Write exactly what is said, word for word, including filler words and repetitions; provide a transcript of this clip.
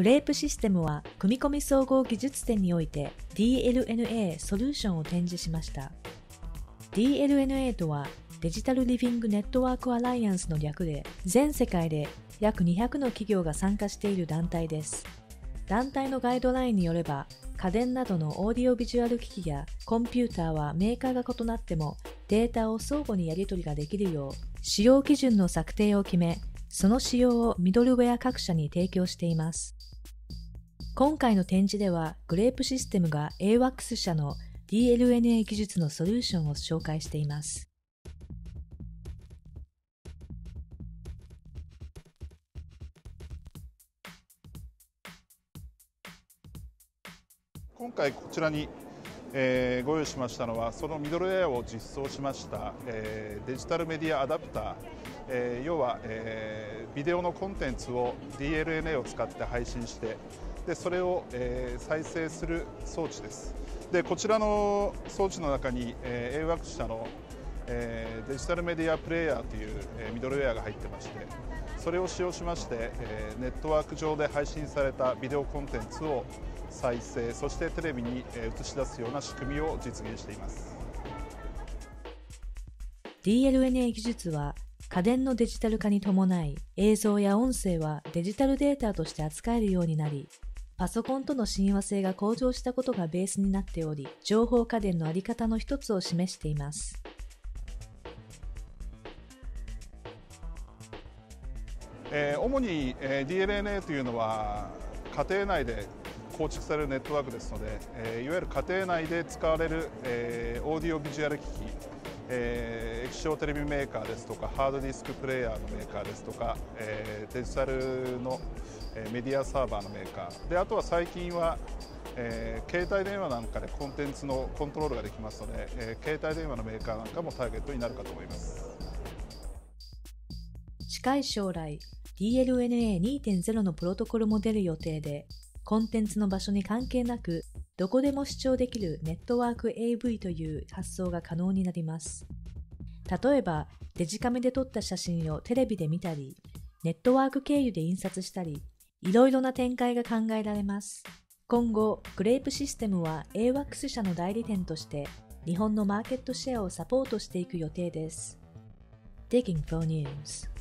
グレープシステムは組み込み総合技術展において ディーエルエヌエー ソリューションを展示しました。ディーエルエヌエー とはデジタルリビングネットワークアライアンスの略で、全世界で約にひゃくの企業が参加している団体です。団体のガイドラインによれば、家電などのオーディオビジュアル機器やコンピューターはメーカーが異なってもデータを相互にやり取りができるよう使用基準の策定を決め、その仕様をミドルウェア各社に提供しています。今回の展示では、グレープシステムが エーワックス 社の ディーエルエヌエー 技術のソリューションを紹介しています。今回こちらにえー、ご用意しましたのは、そのミドルウェアを実装しました、えー、デジタルメディアアダプター、えー、要は、えー、ビデオのコンテンツを ディーエルエヌエー を使って配信して、でそれを、えー、再生する装置です。でこちらの装置の中に、えー、エーワックス 社の、えー、デジタルメディアプレイヤーという、えー、ミドルウェアが入ってまして、それを使用しまして、えー、ネットワーク上で配信されたビデオコンテンツを再生、そしてテレビに映し出すような仕組みを実現しています。 ディーエルエヌエー 技術は家電のデジタル化に伴い、映像や音声はデジタルデータとして扱えるようになり、パソコンとの親和性が向上したことがベースになっており、情報家電の在り方の一つを示しています。えー、主に ディーエルエヌエー というのは家庭内で構築されるネットワークですので、えー、いわゆる家庭内で使われる、えー、オーディオビジュアル機器、えー、液晶テレビメーカーですとか、ハードディスクプレーヤーのメーカーですとか、えー、デジタルの、えー、メディアサーバーのメーカーで、あとは最近は、えー、携帯電話なんかでコンテンツのコントロールができますので、えー、携帯電話のメーカーなんかもターゲットになるかと思います。近い将来、ディーエルエヌエーにてんゼロ のプロトコルも出る予定で、コンテンツの場所に関係なく、どこでも視聴できるネットワーク エーブイ という発想が可能になります。例えば、デジカメで撮った写真をテレビで見たり、ネットワーク経由で印刷したり、いろいろな展開が考えられます。今後、グレープシステムは エーワックス 社の代理店として、日本のマーケットシェアをサポートしていく予定です。DigInfo News